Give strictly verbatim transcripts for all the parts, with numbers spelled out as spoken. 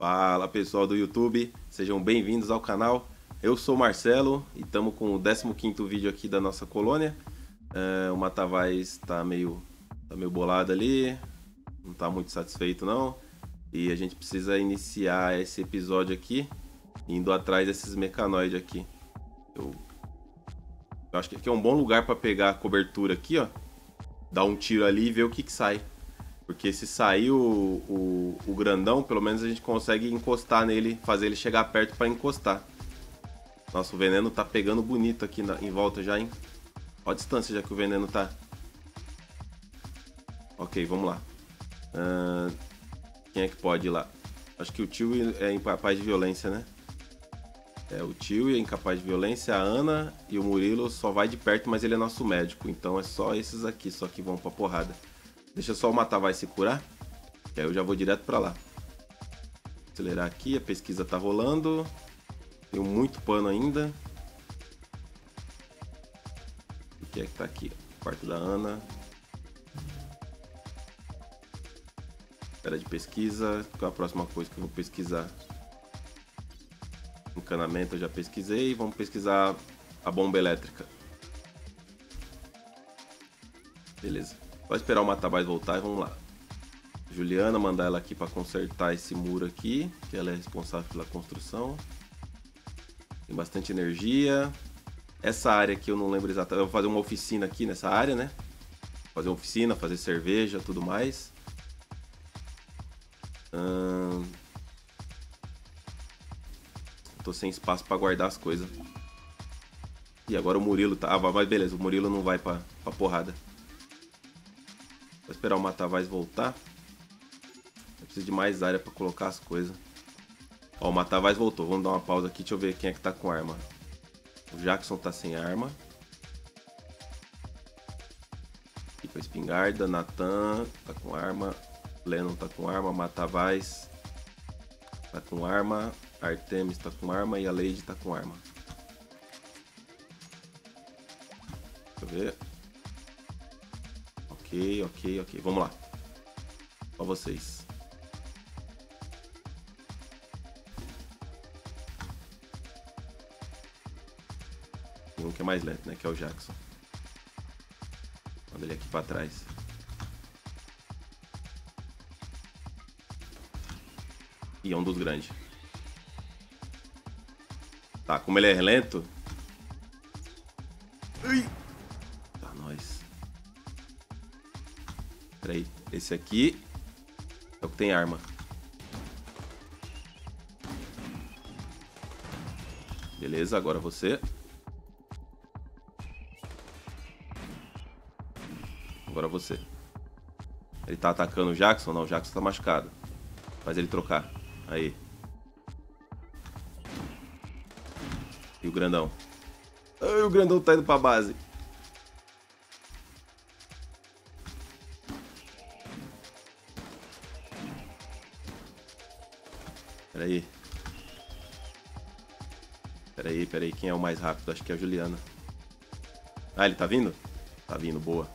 Fala pessoal do YouTube, sejam bem-vindos ao canal. Eu sou o Marcelo e estamos com o décimo quinto vídeo aqui da nossa colônia. Uh, o Matavaz tá meio, tá meio bolado ali, não tá muito satisfeito não. E a gente precisa iniciar esse episódio aqui, indo atrás desses mecanoides aqui. Eu, eu acho que aqui é um bom lugar para pegar a cobertura aqui, ó. Dar um tiro ali e ver o que que sai. Porque se sair o, o, o grandão, pelo menos a gente consegue encostar nele, fazer ele chegar perto para encostar. Nossa, o veneno tá pegando bonito aqui na, em volta já, hein? Olha a distância já que o veneno tá. Ok, vamos lá. Uh, quem é que pode ir lá? Acho que o Chewie é incapaz de violência, né? É, o Chewie é incapaz de violência, a Ana e o Murilo só vai de perto, mas ele é nosso médico. Então é só esses aqui, só que vão pra porrada. Deixa só o Matavai se curar, que aí eu já vou direto pra lá. Acelerar aqui, a pesquisa tá rolando. Tenho muito pano ainda. O que é que tá aqui? Quarto da Ana. Espera de pesquisa. Qual é a próxima coisa que eu vou pesquisar? Encanamento eu já pesquisei. Vamos pesquisar a bomba elétrica. Beleza. Só esperar o Matavaz voltar e vamos lá. Juliana, mandar ela aqui para consertar esse muro aqui, que ela é responsável pela construção. Tem bastante energia. Essa área aqui eu não lembro exatamente. Eu vou fazer uma oficina aqui nessa área, né? Fazer uma oficina, fazer cerveja, tudo mais. Hum... Tô sem espaço para guardar as coisas. E agora o Murilo tá... Ah, mas beleza, o Murilo não vai para pra porrada. Vou esperar o Matavaz voltar. Eu preciso de mais área para colocar as coisas. Ó, o Matavaz voltou. Vamos dar uma pausa aqui. Deixa eu ver quem é que tá com arma. O Jackson tá sem arma. Aqui com a espingarda. Nathan tá com arma. Lennon tá com arma. Matavaz tá com arma. Artemis tá com arma. E a Lady tá com arma. Deixa eu ver. Ok, ok, ok. Vamos lá. Pra vocês. Tem um que é mais lento, né? Que é o Jackson. Manda ele aqui pra trás. E é um dos grandes. Tá, como ele é lento... Aí, esse aqui é o que tem arma. Beleza, agora você. Agora você. Ele tá atacando o Jackson? Não, o Jackson tá machucado. Faz ele trocar. Aí. E o grandão. Ai, o grandão tá indo pra base. Peraí. Peraí, peraí. Quem é o mais rápido? Acho que é a Juliana. Ah, ele tá vindo? Tá vindo, boa.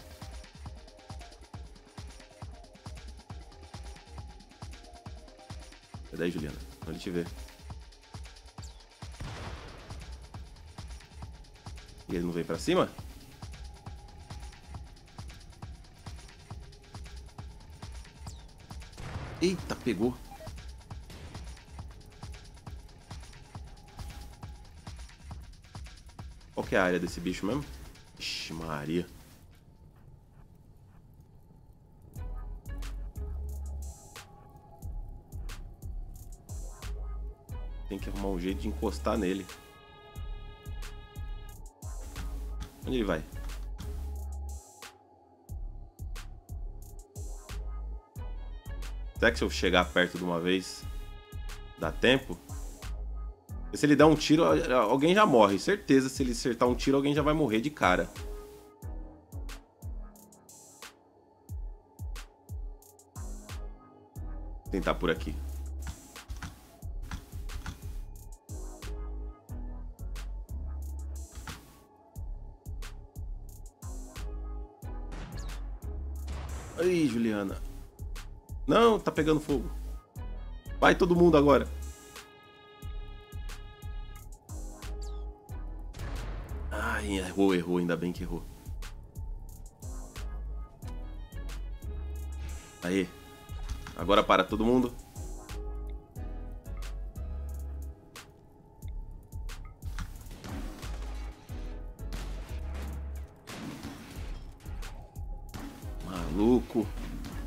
Peraí, Juliana. Olha ele te ver. E ele não vem pra cima? Eita, pegou. Qual que é a área desse bicho mesmo? Ixi, Maria. Tem que arrumar um jeito de encostar nele. Onde ele vai? Será que se eu chegar perto de uma vez, dá tempo? Se ele der um tiro, alguém já morre. Certeza, se ele acertar um tiro, alguém já vai morrer de cara. Vou tentar por aqui. Ai, Juliana. Não, tá pegando fogo. Vai todo mundo agora. Ai, errou, errou. Ainda bem que errou. Aê. Agora para todo mundo. Maluco.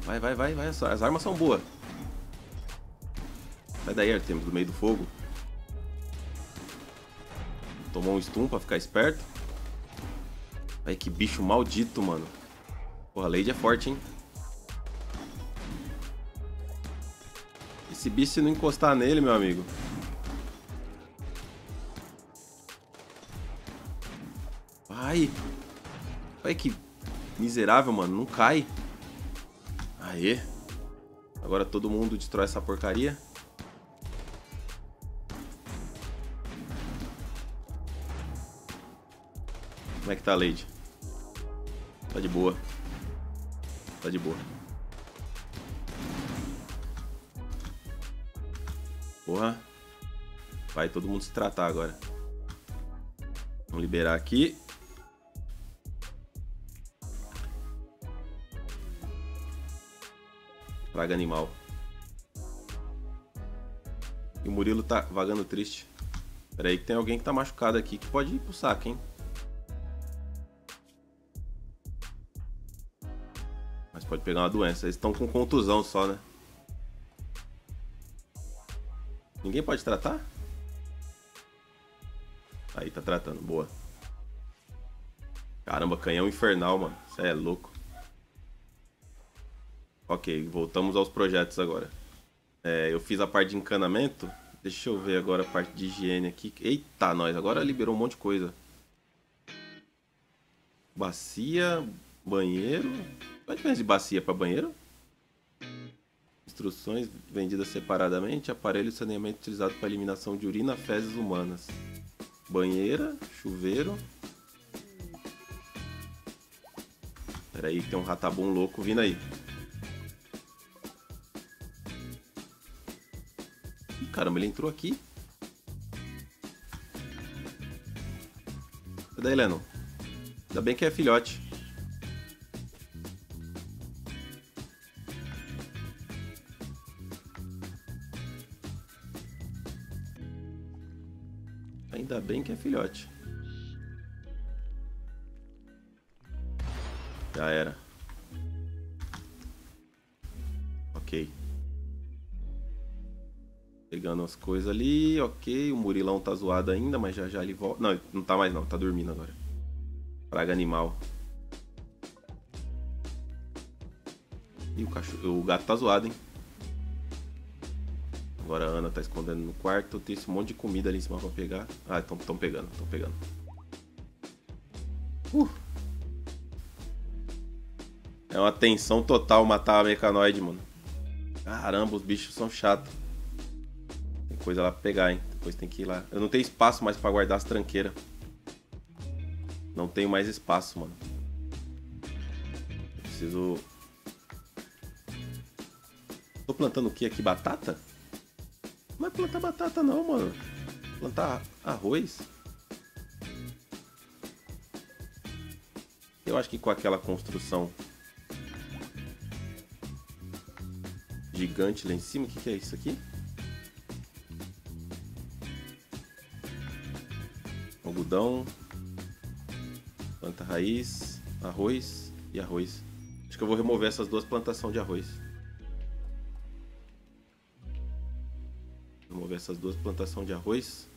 Vai, vai, vai, vai. As armas são boas. Sai daí, Artemis, do meio do fogo. Tomou um stun pra ficar esperto. Ai, que bicho maldito, mano. Porra, a Lady é forte, hein? Esse bicho, se não encostar nele, meu amigo. Vai. Vai, que miserável, mano. Não cai. Aê. Agora todo mundo destrói essa porcaria. Como é que tá a Lady? Tá de boa. Tá de boa. Porra. Vai todo mundo se tratar agora. Vamos liberar aqui. Praga animal. E o Murilo tá vagando triste. Pera aí que tem alguém que tá machucado aqui que pode ir pro saco, hein? Mas pode pegar uma doença. Eles estão com contusão só, né? Ninguém pode tratar? Aí, tá tratando. Boa. Caramba, canhão infernal, mano. Isso é louco. Ok, voltamos aos projetos agora. É, eu fiz a parte de encanamento. Deixa eu ver agora a parte de higiene aqui. Eita, nós. Agora liberou um monte de coisa. Bacia, banheiro. Qual a diferença de bacia para banheiro? Instruções vendidas separadamente, aparelho de saneamento utilizado para eliminação de urina, fezes humanas. Banheira, chuveiro. Pera aí, tem um ratabum louco vindo aí. Ih, caramba, ele entrou aqui. Cadê, Lennon? Ainda bem que é filhote. Ainda bem que é filhote. Já era. Ok. Pegando as coisas ali. Ok. O Murilão tá zoado ainda, mas já já ele volta. Não, não tá mais não. Tá dormindo agora. Praga animal. E o cachorro... O gato tá zoado, hein? Agora a Ana tá escondendo no quarto. Tem esse monte de comida ali em cima pra pegar. Ah, estão pegando, estão pegando. Uh. É uma tensão total matar a mecanoide, mano. Caramba, os bichos são chatos. Tem coisa lá pra pegar, hein? Depois tem que ir lá. Eu não tenho espaço mais pra guardar as tranqueiras. Não tenho mais espaço, mano. Eu preciso... Tô plantando o que aqui? Batata? Não é plantar batata não, mano. Plantar arroz. Eu acho que com aquela construção gigante lá em cima, o que, que é isso aqui? Algodão. Planta raiz. Arroz e arroz. Acho que eu vou remover essas duas plantações de arroz. Vou ver essas duas plantações de arroz.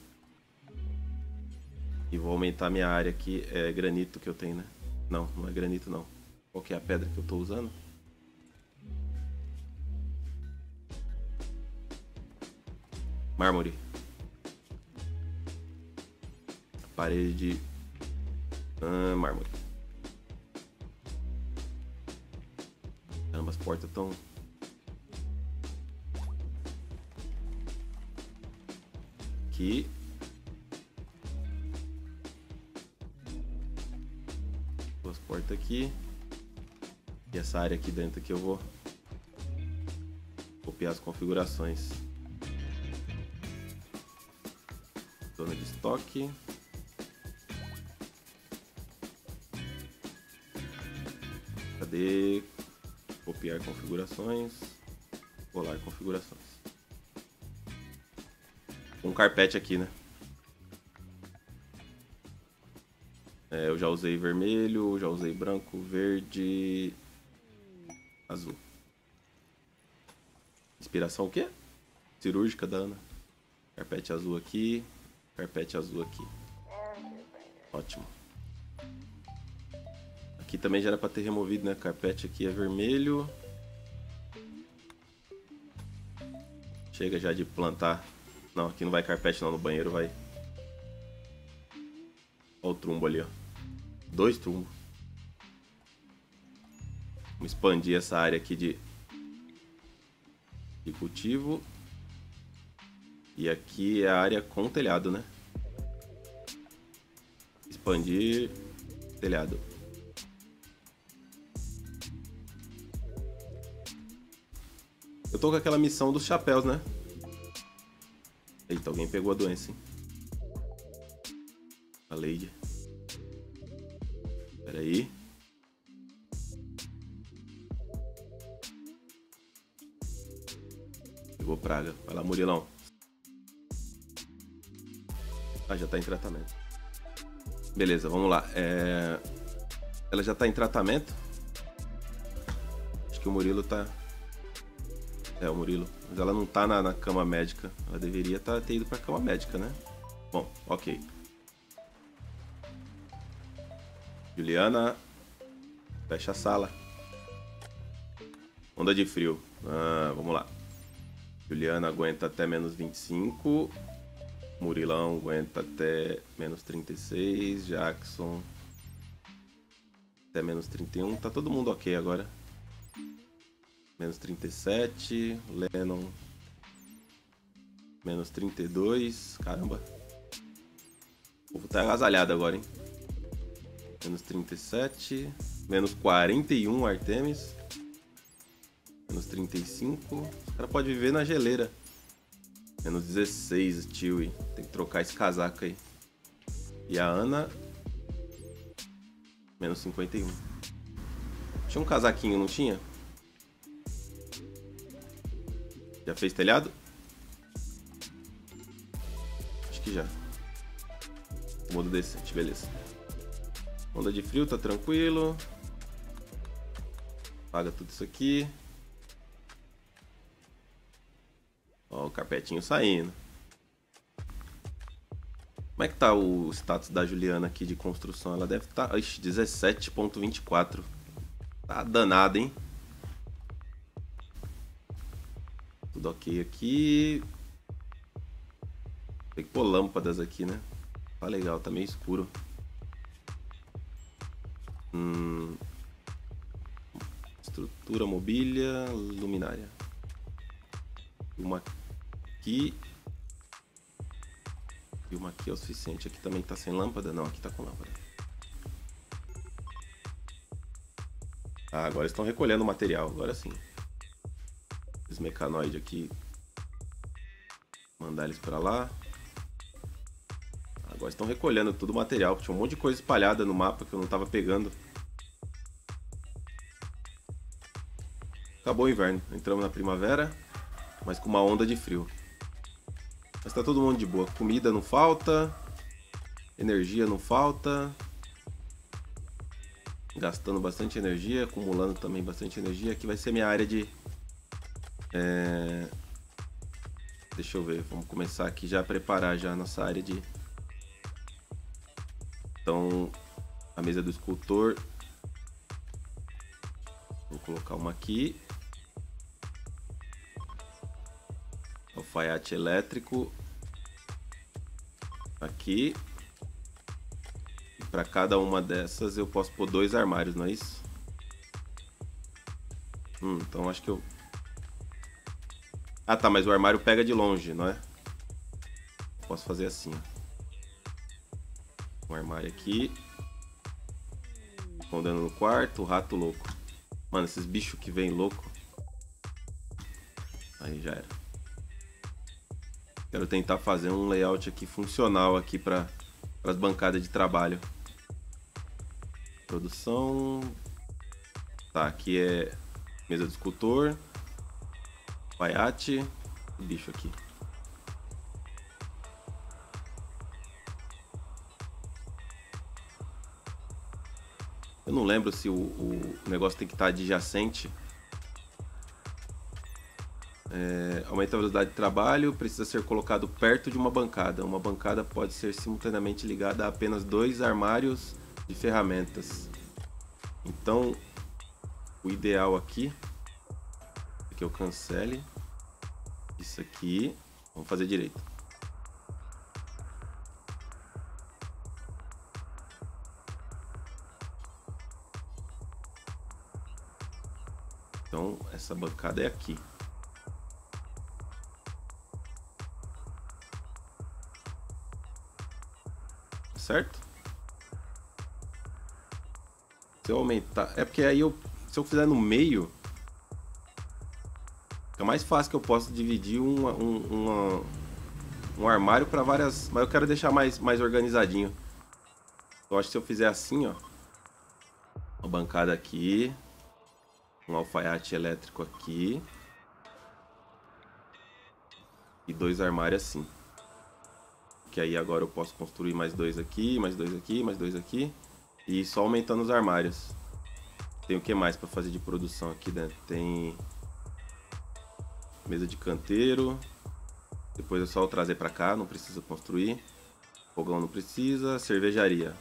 E vou aumentar minha área aqui. É granito que eu tenho, né? Não, não é granito não. Qual que é a pedra que eu tô usando? Mármore. Parede de... Ah, mármore. Ambas portas estão... Aqui. Duas portas aqui. E essa área aqui dentro que eu vou copiar as configurações. torno de estoque. Cadê? Copiar configurações. Colar configurações. Um carpete aqui, né? É, eu já usei vermelho, já usei branco, verde, azul. Inspiração o quê? Cirúrgica da Ana. Carpete azul aqui, carpete azul aqui. Ótimo. Aqui também já era pra ter removido, né? Carpete aqui é vermelho. Chega já de plantar. Não, aqui não vai carpete não, no banheiro vai. Olha o trumbo ali, ó. Dois trumbos. Vamos expandir essa área aqui de... de cultivo. E aqui é a área com telhado, né? Expandir telhado. Eu tô com aquela missão dos chapéus, né? Eita, alguém pegou a doença, hein? A Lady. Pera aí. Pegou praga. Vai lá, Murilão. Ah, já tá em tratamento. Beleza, vamos lá. É... Ela já tá em tratamento? Acho que o Murilo tá... É, o Murilo. Mas ela não tá na, na cama médica. Ela deveria tá, ter ido pra cama médica, né? Bom, ok. Juliana, fecha a sala. Onda de frio. Ah, vamos lá. Juliana aguenta até menos vinte e cinco. Murilão aguenta até menos trinta e seis. Jackson até menos trinta e um. Tá todo mundo ok agora. Menos trinta e sete. Lennon menos trinta e dois. Caramba. O povo tá agasalhado agora, hein? Menos trinta e sete. Menos quarenta e um, Artemis. Menos trinta e cinco. Os caras podem viver na geleira. Menos dezesseis, Chewie. Tem que trocar esse casaco aí. E a Ana... menos cinquenta e um. Tinha um casaquinho, não tinha? Já fez telhado? Acho que já. Modo decente, beleza. Onda de frio, tá tranquilo. Apaga tudo isso aqui. Ó, o carpetinho saindo. Como é que tá o status da Juliana aqui de construção? Ela deve estar... Tá... Ixi, dezessete ponto vinte e quatro. Tá danada, hein? Tudo ok aqui. Tem que pôr lâmpadas aqui, né? Tá legal, tá meio escuro. Hum... Estrutura, mobília, luminária. Uma aqui. E uma aqui é o suficiente. Aqui também tá sem lâmpada? Não, aqui tá com lâmpada. Ah, agora estão recolhendo o material. Agora sim. Esses mecanoides aqui. Mandar eles pra lá. Agora estão recolhendo todo o material. Tinha um monte de coisa espalhada no mapa que eu não tava pegando. Acabou o inverno. Entramos na primavera. Mas com uma onda de frio. Mas tá todo mundo de boa. Comida não falta. Energia não falta. Gastando bastante energia. Acumulando também bastante energia. Aqui vai ser minha área de... É... Deixa eu ver. Vamos começar aqui já a preparar já a nossa área de... Então, a mesa do escultor. Vou colocar uma aqui. Alfaiate elétrico. Aqui. E para cada uma dessas eu posso pôr dois armários, não é isso? Hum, então acho que eu... Ah tá, mas o armário pega de longe, não é? Eu posso fazer assim, ó. Um armário aqui. Escondendo no quarto. O rato louco. Mano, esses bichos que vem louco. Aí já era. Quero tentar fazer um layout aqui funcional aqui para as bancadas de trabalho. Produção. Tá, aqui é mesa do escultor. Paiate. E bicho aqui. Eu não lembro se o, o negócio tem que estar adjacente. É, aumenta a velocidade de trabalho, precisa ser colocado perto de uma bancada. Uma bancada pode ser simultaneamente ligada a apenas dois armários de ferramentas. Então, o ideal aqui é que eu cancele isso aqui. Vamos fazer direito. Então, essa bancada é aqui. Certo? Se eu aumentar... É porque aí eu... Se eu fizer no meio... Fica mais fácil, que eu posso dividir um, um, um, um armário para várias... Mas eu quero deixar mais, mais organizadinho. Eu acho que se eu fizer assim, ó... Uma bancada aqui... Um alfaiate elétrico aqui... E dois armários assim... Que aí agora eu posso construir mais dois aqui, mais dois aqui, mais dois aqui. E só aumentando os armários. Tem o que mais para fazer de produção aqui dentro? Tem mesa de canteiro. Depois é só eu trazer para cá, não precisa construir. Fogão não precisa. Cervejaria.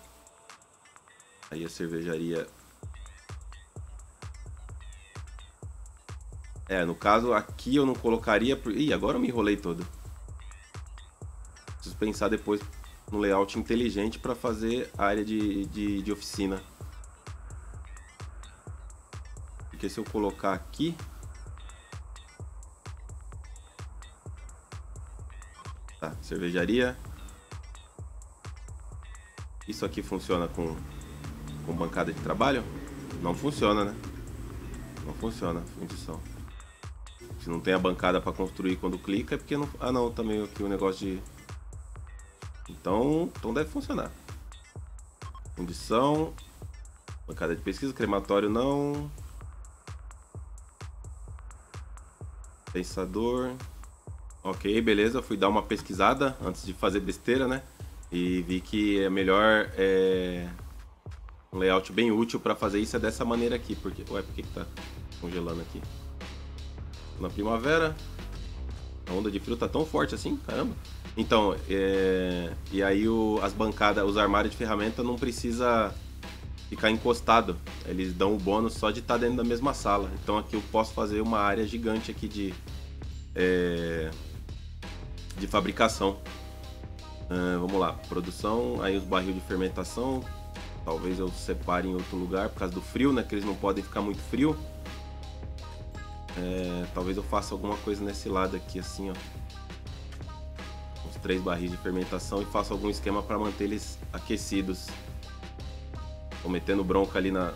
Aí a cervejaria... É, no caso aqui eu não colocaria... Ih, agora eu me enrolei todo. Preciso pensar depois no layout inteligente para fazer a área de, de, de oficina. Porque se eu colocar aqui... Tá, cervejaria. Isso aqui funciona com, com bancada de trabalho? Não funciona, né? Não funciona, função. Se não tem a bancada para construir quando clica é porque não... Ah não, também aqui o negócio de... Então, então deve funcionar. Condição. Bancada de pesquisa. Crematório não. Pensador. Ok, beleza. Fui dar uma pesquisada antes de fazer besteira, né? E vi que é melhor... É... Um layout bem útil para fazer isso é dessa maneira aqui. Porque... Ué, por que que tá congelando aqui? Na primavera. A onda de frio tá tão forte assim? Caramba. Então, é... e aí o... as bancadas, os armários de ferramenta não precisa ficar encostado. Eles dão o bônus só de estar dentro da mesma sala. Então aqui eu posso fazer uma área gigante aqui de, é... de fabricação. Ah, vamos lá, produção, aí os barril de fermentação. Talvez eu separe em outro lugar por causa do frio, né? Que eles não podem ficar muito frio. É... Talvez eu faça alguma coisa nesse lado aqui, assim, ó. Três barris de fermentação e faço algum esquema para manter eles aquecidos. Tô metendo bronca ali na...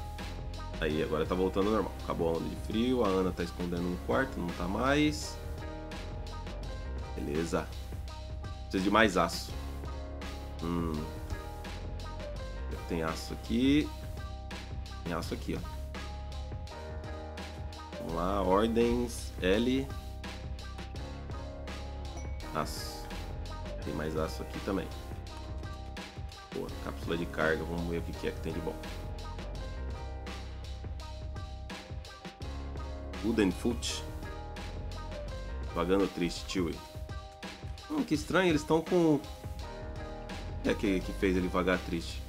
Aí, agora tá voltando ao normal. Acabou a onda de frio, a Ana tá escondendo no quarto, não tá mais. Beleza. Preciso de mais aço. Hum. Tem aço aqui. Tem aço aqui, ó. Vamos lá, ordens, L. Aço. Tem mais aço aqui também. Boa, cápsula de carga. Vamos ver o que é que tem de bom. Woodenfoot. Vagando triste, Chewie. Hum, que estranho, eles estão com... O que é que, que fez ele vagar triste?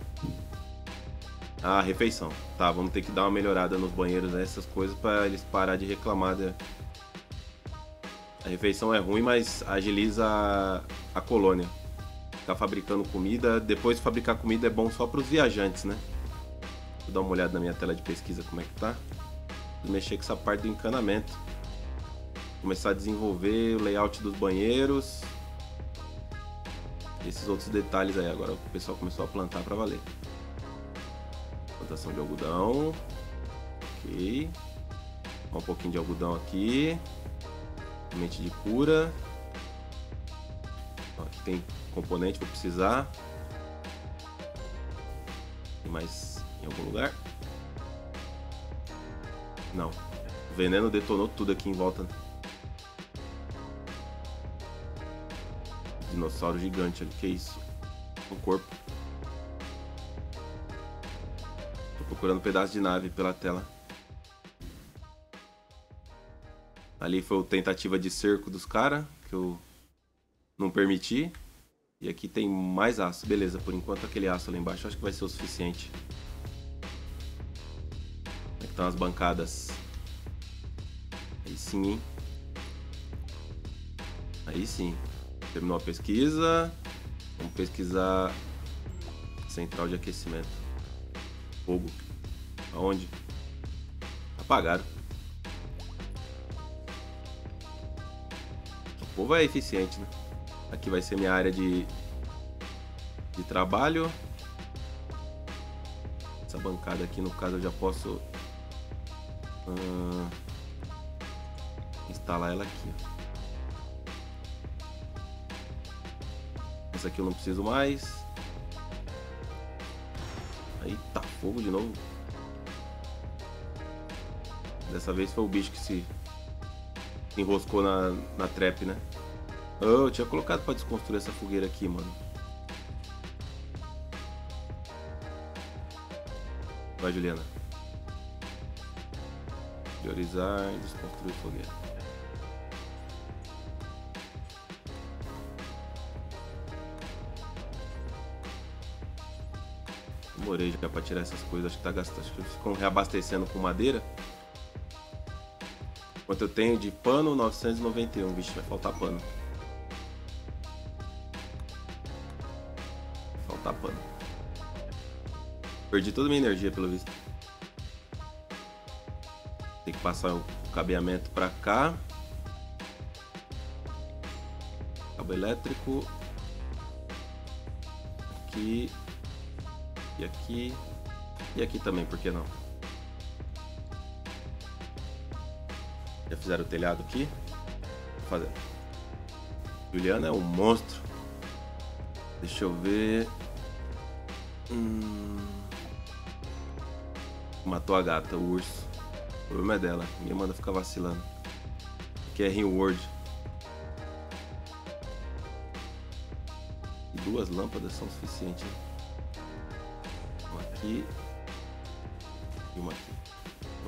Ah, refeição. Tá, vamos ter que dar uma melhorada nos banheiros, né? Essas coisas para eles parar de reclamar. De... A refeição é ruim, mas agiliza... a colônia. Tá fabricando comida. Depois de fabricar comida é bom só para os viajantes, né? Vou dar uma olhada na minha tela de pesquisa como é que tá. Vou mexer com essa parte do encanamento. Começar a desenvolver o layout dos banheiros. Esses outros detalhes aí. Agora o pessoal começou a plantar para valer. Plantação de algodão. Ok. Um pouquinho de algodão aqui. Semente de cura. tem componente que eu precisar. Tem mais em algum lugar? Não. O veneno detonou tudo aqui em volta. Dinossauro gigante ali, que é isso? O corpo. Tô procurando um pedaço de nave pela tela. Ali foi a tentativa de cerco dos caras, que eu não permiti. E aqui tem mais aço. Beleza, por enquanto aquele aço lá embaixo acho que vai ser o suficiente. Aqui estão as bancadas. Aí sim, hein? Aí sim. Terminou a pesquisa. Vamos pesquisar central de aquecimento. Fogo. Aonde? Apagaram. O povo é eficiente, né? Aqui vai ser minha área de, de trabalho. Essa bancada aqui, no caso, eu já posso uh, instalar ela aqui. Essa aqui eu não preciso mais. Aí tá fogo de novo. Dessa vez foi o bicho que se enroscou na, na trap, né? Oh, eu tinha colocado pra desconstruir essa fogueira aqui, mano. Vai, Juliana. Priorizar e desconstruir fogueira. Demorei já pra tirar essas coisas, acho que tá gastando. Acho que eles ficam reabastecendo com madeira. Quanto eu tenho de pano? novecentos e noventa e um, bicho, vai faltar pano. Vai faltar pano. Perdi toda a minha energia, pelo visto. Tem que passar o cabeamento pra cá. Cabo elétrico. Aqui. E aqui. E aqui também, por que não? Já fizeram o telhado aqui. Vou fazer. Juliana é um monstro. Deixa eu ver. Hum... Matou a gata, o urso. O problema é dela. Ninguém manda ficar vacilando. Aqui é Rim World. E duas lâmpadas são suficientes. Né? Uma aqui. E uma aqui.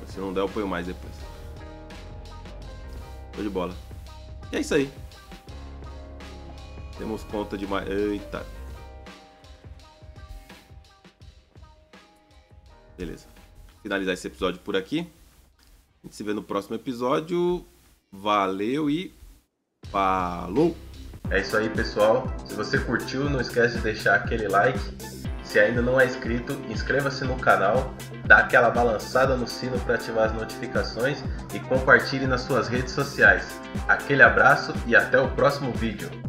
Se não der, eu ponho mais depois. De bola. E é isso aí. Temos conta de mais. Eita. Beleza. Finalizar esse episódio por aqui. A gente se vê no próximo episódio. Valeu e falou! É isso aí, pessoal. Se você curtiu, não esquece de deixar aquele like. Se ainda não é inscrito, inscreva-se no canal, dá aquela balançada no sino para ativar as notificações e compartilhe nas suas redes sociais. Aquele abraço e até o próximo vídeo!